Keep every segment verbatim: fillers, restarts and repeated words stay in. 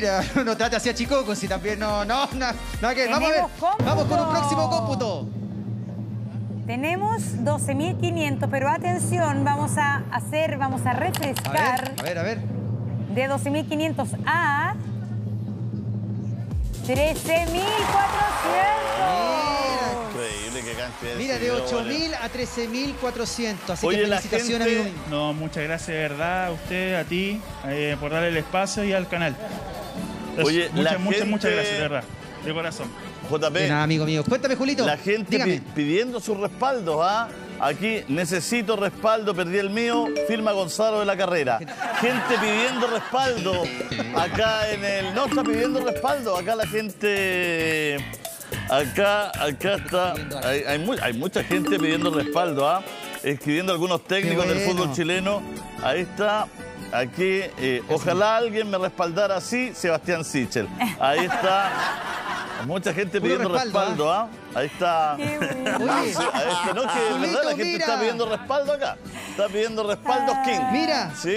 mentira. No trate así a Chicoco, si también no... no, no, no que, vamos a ver. Cómputo. Vamos con un próximo cómputo. Tenemos doce mil quinientos, pero atención, vamos a hacer, vamos a refrescar. A ver, a ver, a ver. De doce mil quinientos a... trece mil cuatrocientos. Increíble, qué cantidad de... Mira, de ocho mil a trece mil cuatrocientos. Así Oye, que felicitaciones, gente... amigo. No, muchas gracias, de verdad, a usted, a ti, eh, por darle el espacio y al canal. Entonces, Oye, muchas, gente... muchas, muchas gracias, de verdad, de corazón. J P. De nada, amigo mío. Cuéntame, Julito. La gente pi pidiendo sus respaldos, ¿ah? Aquí, necesito respaldo, perdí el mío, firma Gonzalo de la Carrera. Gente pidiendo respaldo, acá en el... No, está pidiendo respaldo, acá la gente... Acá, acá está... Hay, hay, mu hay mucha gente pidiendo respaldo, ¿ah? Escribiendo algunos técnicos bueno. del fútbol chileno. Ahí está, aquí, eh, ojalá alguien me respaldara así, Sebastián Sichel. Ahí está... Mucha gente Puro pidiendo respaldo, ¿ah? ¿eh? Ahí está. Qué bueno. Oye, sí, a este, no, que Julito, verdad, la gente mira. está pidiendo respaldo acá. Está pidiendo respaldo ah. King. Mira. Sí.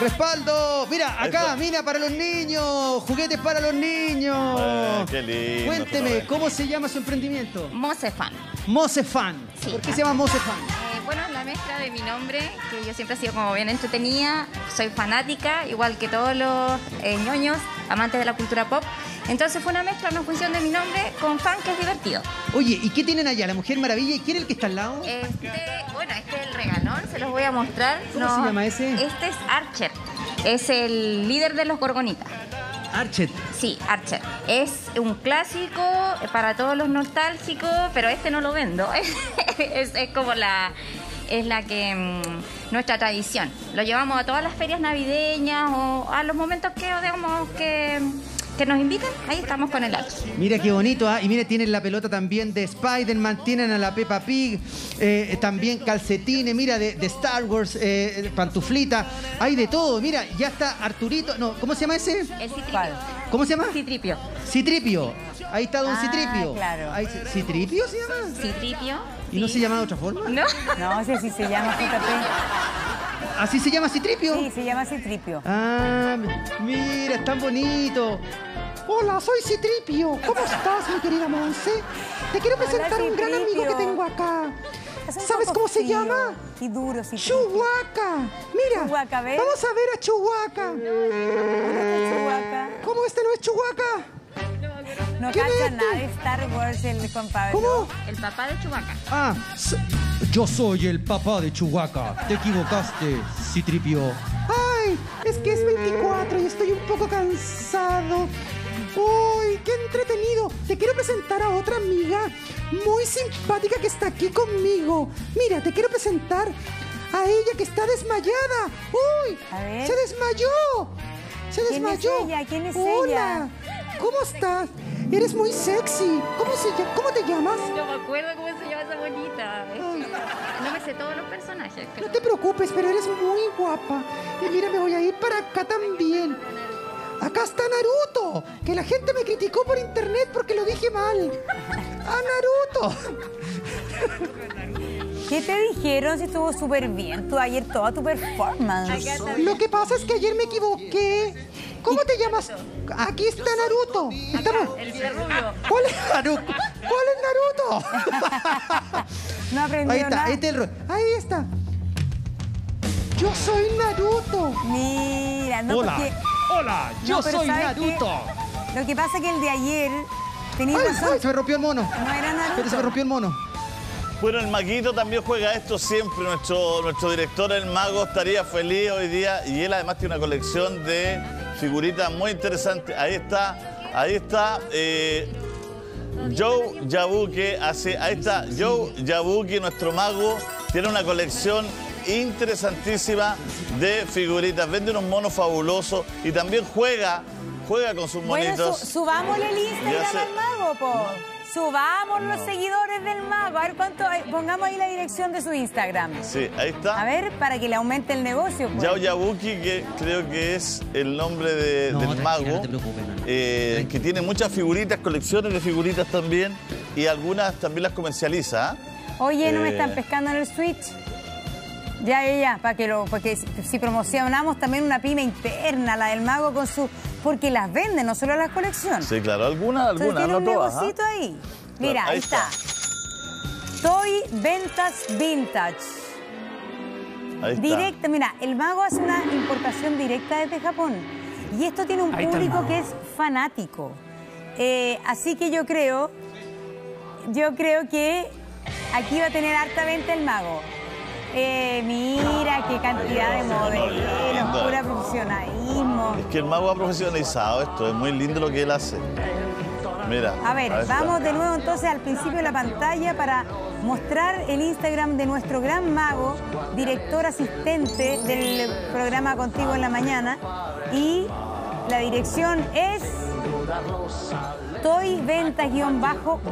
Respaldo. Mira, acá, Esto. mira, para los niños. Juguetes para los niños. Eh, qué lindo. Cuénteme, ¿cómo se llama su emprendimiento? Mozefan. Mozefan. Sí. ¿Por qué se llama Mozefan? Eh, bueno, la mezcla de mi nombre, que yo siempre he sido como bien entretenida. Soy fanática, igual que todos los eh, ñoños, amantes de la cultura pop. Entonces fue una mezcla, una función de mi nombre con fan, que es divertido. Oye, ¿y qué tienen allá? ¿La Mujer Maravilla? ¿Y quién es el que está al lado? Este, bueno, este es el regalón, se los voy a mostrar. ¿Cómo no, se llama ese? Este es Archer, es el líder de los gorgonitas. ¿Archer? Sí, Archer. Es un clásico para todos los nostálgicos, pero este no lo vendo. es, es como la... es la que mmm, nuestra tradición. Lo llevamos a todas las ferias navideñas o a los momentos que digamos que, que nos invitan. Ahí estamos con el H. Mira qué bonito, ¿eh? Y mira, tienen la pelota también de Spider-Man, tienen a la Peppa Pig, eh, también calcetines, mira, de, de Star Wars, eh, pantuflita, hay de todo. Mira, ya está Arturito, no, ¿cómo se llama ese? El C tres P O. ¿Cómo se llama? C tres P O. C tres P O. Ahí está Don ah, C tres P O. Claro. Ahí, ¿C tres P O se llama? C tres P O. ¿Y sí. no se llama de otra forma? No, no sé si se llama C tres P O. ¿Así se llama C tres P O? Sí, se llama C tres P O. Ah, mira, es tan bonito. Hola, soy C tres P O. ¿Cómo estás, mi querida Monse? Te quiero presentar Hola, un gran amigo que tengo acá. ¿Sabes cómo se llama? Y duro, sí. Chewbacca. Mira, Chewbacca, ¿ves? Vamos a ver a Chewbacca. Chewbacca. ¿Cómo este no es Chewbacca? No cacha este? nada de Star Wars, el compadre. ¿Cómo? El papá de Chewbacca. Ah, yo soy el papá de Chewbacca. Te equivocaste, C tres P O. Ay, es que es veinticuatro y estoy un poco cansado. Uy, qué entretenido. Te quiero presentar a otra amiga muy simpática que está aquí conmigo. Mira, te quiero presentar a ella que está desmayada. Uy, se desmayó. Se desmayó. ¿Quién es ella? ¿Quién es Hola. ella? ¿Cómo estás? Eres muy sexy. ¿Cómo, se, ¿Cómo te llamas? No me acuerdo cómo se llama esa bonita. No me sé todos los personajes. Pero... No te preocupes, pero eres muy guapa. Y mira, me voy a ir para acá también. Acá está Naruto, que la gente me criticó por internet porque lo dije mal. ¡A Naruto! ¿Qué te dijeron si estuvo súper bien tú ayer toda tu performance? Lo que pasa es que ayer me equivoqué. ¿Cómo te llamas? Aquí está Naruto. Estamos... El rubio. ¿Cuál es Naruto? ¿Cuál es Naruto? No aprendió Ahí está, nada. Este es el... Ahí está. Yo soy Naruto. Mira, no Hola, porque... hola, yo no, soy Naruto. Que... Lo que pasa es que el de ayer tenía ay, razón. Ay, se me rompió el mono. No era Naruto. Pero se me rompió el mono. Bueno, el Maguito también juega esto siempre. Nuestro, nuestro director, el Mago, estaría feliz hoy día. Y él además tiene una colección de figuritas muy interesantes. Ahí está, ahí está eh, Joe Yabuki. Hace, ahí está Joe Yabuki, nuestro Mago. Tiene una colección interesantísima de figuritas. Vende unos monos fabulosos y también juega, juega con sus monitos. Bueno, su, subámosle el Instagram al Mago, po. Subamos los seguidores del Mago. A ver cuánto... Pongamos ahí la dirección de su Instagram. Sí, ahí está. A ver, para que le aumente el negocio. Pues. Joe Yabuki, que creo que es el nombre de, no, del Mago. No te preocupes, no, no. Eh, que tiene muchas figuritas, colecciones de figuritas también. Y algunas también las comercializa. ¿eh? Oye, ¿no eh... me están pescando en el Switch? Ya, ella, para que lo, porque si promocionamos también una pyme interna, la del mago con su... Porque las venden, no solo las colecciones. Sí, claro, algunas, algunas, tiene no un todas. Negocito ahí. Mira, claro, ahí está. está. Toy Ventas Vintage. Ahí está. Directa, mira, el mago hace una importación directa desde Japón. Y esto tiene un ahí público que es fanático. Eh, así que yo creo, yo creo que aquí va a tener harta venta el mago. Eh, mira qué cantidad de modelos, pura profesionalismo. Es que el mago ha profesionalizado esto, es muy lindo lo que él hace. Mira. A ver, vamos de nuevo entonces al principio de la pantalla para mostrar el Instagram de nuestro gran mago, director asistente del programa Contigo en la Mañana. Y la dirección es Toy Ventas-Vintage.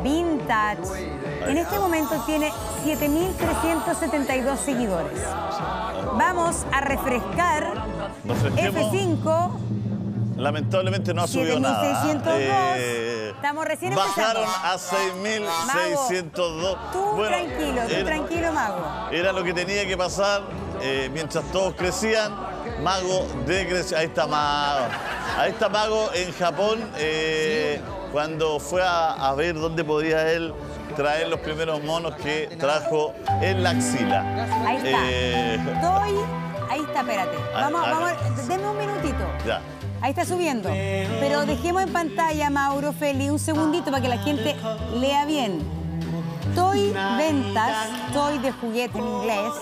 En este momento tiene siete mil trescientos setenta y dos seguidores. Vamos a refrescar. F cinco. Lamentablemente no ha subido nada. Eh, Estamos recién bajaron empezando. A seis mil seiscientos dos. Tú bueno, tranquilo, tú era, tranquilo, mago. Era lo que tenía que pasar eh, mientras todos crecían. Mago de Grecia. Ahí está Mago. Ahí está Mago en Japón. Eh, sí. Cuando fue a, a ver dónde podía él traer los primeros monos que trajo en la axila. Ahí está. Eh, Doy. Ahí está, espérate. Vamos, ahí, vamos. Denme un minutito. Ya. Ahí está subiendo. Pero dejemos en pantalla, Mauro, Feli, un segundito para que la gente lea bien. Toy Ventas, toy de juguete en inglés,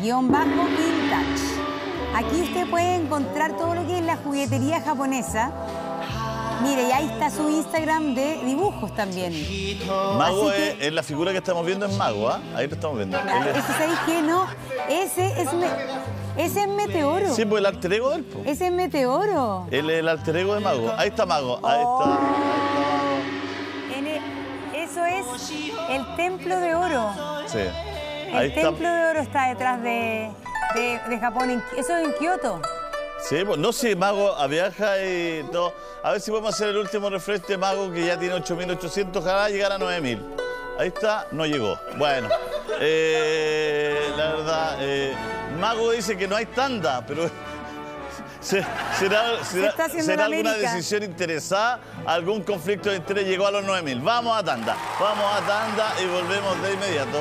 guión bajo vintage. Aquí usted puede encontrar todo lo que es la juguetería japonesa. Mire, y ahí está su Instagram de dibujos también. Mago es, que... es la figura que estamos viendo, es Mago, ¿ah? ¿eh? Ahí lo estamos viendo. Ah, es... ¿Ese sabéis qué? No, ese es... Me... Ese es Meteoro. Sí, pues el alter ego del po. Ese es Meteoro. Él es el alter ego de Mago. Ahí está Mago. Ahí oh. está. Ahí está. En el, eso es el Templo de Oro. Sí. El ahí Templo está. de Oro está detrás de, de, de Japón. En, eso es en Kioto. Sí, pues no sé, sí, Mago viaja y todo. A ver si podemos hacer el último refresh de Mago que ya tiene ocho mil ochocientos. Ojalá llegar a nueve mil. Ahí está, no llegó. Bueno, eh, la verdad... Eh, Mago dice que no hay tanda, pero será, será, Se será alguna decisión interesada, algún conflicto de interés, llegó a los nueve mil. Vamos a tanda, vamos a tanda y volvemos de inmediato.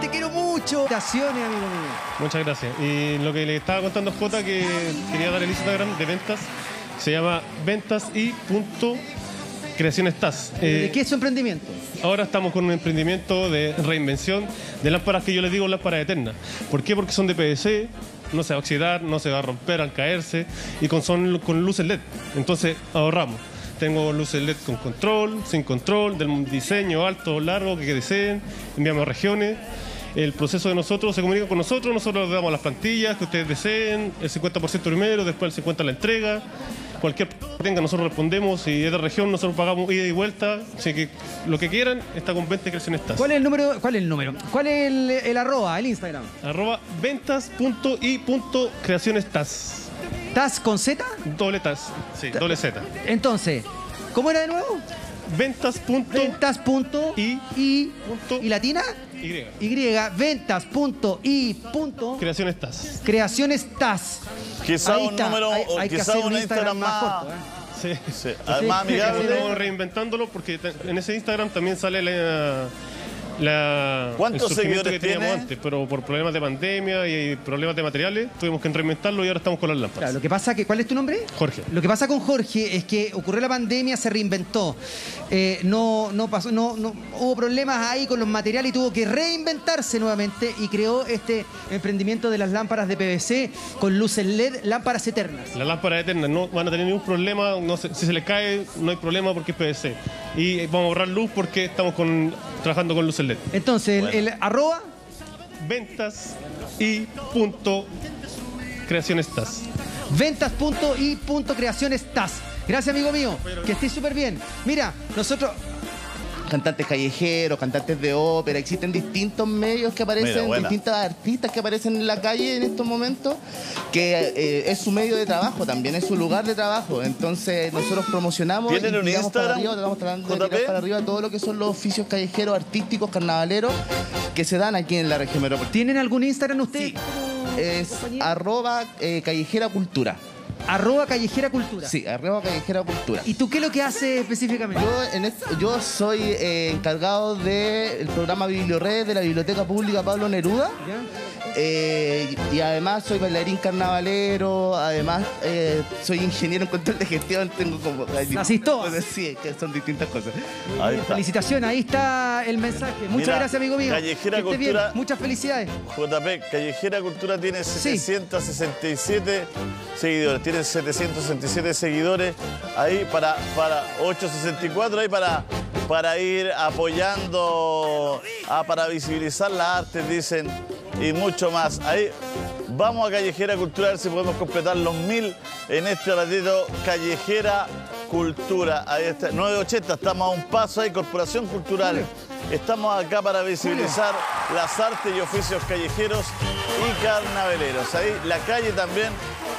Te quiero mucho. Felicitaciones, amigo mío. Muchas gracias. Y lo que le estaba contando Jota, que quería dar el Instagram de ventas, se llama ventas y punto Creaciones TAS. Eh, ¿De qué es su emprendimiento? Ahora estamos con un emprendimiento de reinvención de lámparas que yo les digo lámparas eternas. ¿Por qué? Porque son de P V C, no se va a oxidar, no se va a romper al caerse y con, son con luces LED. Entonces ahorramos. Tengo luces LED con control, sin control, del diseño alto, largo, que deseen, enviamos a regiones. El proceso de nosotros se comunica con nosotros, nosotros les damos las plantillas que ustedes deseen, el cincuenta por ciento primero, después el cincuenta por ciento la entrega. Cualquier que tenga, nosotros respondemos. Si es de región, nosotros pagamos ida y vuelta. Así que lo que quieran está con veinte Creaciones TAS. ¿Cuál es el número? ¿Cuál es el número? ¿Cuál es el, el arroba, el Instagram? Arroba ventas punto i punto creaciones tas. ¿Tas con Z? Doble TAS. Sí, doble Z. Entonces, ¿cómo era de nuevo? Ventas. Ventas. I. I. ¿Y latina? Y. Y. Ventas. I. Creaciones TAS. Creaciones TAS. Quizá ahí un está. número hay, hay o quizá un Instagram, Instagram más, más corto. ¿eh? Sí, sí. Además, sí, amigable. Estamos reinventándolo porque en ese Instagram también sale la... la ¿Cuántos el seguidores que teníamos tiene? antes, pero por problemas de pandemia y problemas de materiales tuvimos que reinventarlo y ahora estamos con las lámparas. Claro, lo que pasa que, ¿cuál es tu nombre? Jorge. Lo que pasa con Jorge es que ocurrió la pandemia, se reinventó. Eh, no, no pasó, no, no hubo problemas ahí con los materiales y tuvo que reinventarse nuevamente y creó este emprendimiento de las lámparas de P V C con luces LED, lámparas eternas. Las lámparas eternas no van a tener ningún problema, no se, si se les cae no hay problema porque es P V C. Y vamos a ahorrar luz porque estamos con, trabajando con luces LED. Entonces, bueno. el, el arroba ventas y punto creaciones TAS. Ventas punto y punto creaciones TAS. Gracias, amigo mío. Que estés súper bien. Mira, nosotros... Cantantes callejeros, cantantes de ópera, existen distintos medios que aparecen, Mira, distintas artistas que aparecen en la calle en estos momentos, que eh, es su medio de trabajo también, es su lugar de trabajo. Entonces nosotros promocionamos, ¿tienen un Instagram? Para arriba, tratamos de tirar para arriba todo lo que son los oficios callejeros, artísticos, carnavaleros, que se dan aquí en la región metropolitana. ¿Tienen algún Instagram ustedes? Sí. Es arroba eh, Callejera Cultura. Arroba Callejera Cultura. Sí, arroba Callejera Cultura. ¿Y tú qué es lo que haces específicamente? Yo, en este, yo soy eh, encargado del programa BiblioRed de la Biblioteca Pública Pablo Neruda. Eh, y además soy bailarín carnavalero, además eh, soy ingeniero en control de gestión. Tengo como... ¿Asisto? Sí, que son distintas cosas. Ahí felicitaciones, ahí está el mensaje. Muchas Mira, gracias, amigo mío. Callejera que esté Cultura. Bien. Muchas felicidades. J P, Callejera Cultura tiene setecientos sesenta y siete sí. seguidores. Tienen setecientos sesenta y siete seguidores ahí para, para ochocientos sesenta y cuatro ahí para, para ir apoyando, a, para visibilizar las artes, dicen, y mucho más. Ahí vamos a Callejera Cultura a ver si podemos completar los mil en este ratito. Callejera Cultura, ahí está, nueve ochenta, estamos a un paso ahí, Corporación Cultural. Estamos acá para visibilizar las artes y oficios callejeros y carnaveleros. Ahí la calle también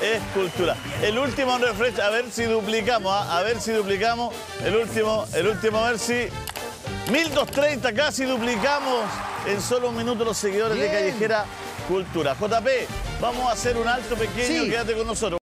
es cultura. El último refresh, a ver si duplicamos, ¿ah? a ver si duplicamos. El último, el último, a ver si... mil doscientos treinta, casi duplicamos en solo un minuto los seguidores Bien. de Callejera Cultura. J P, vamos a hacer un alto pequeño, sí. quédate con nosotros.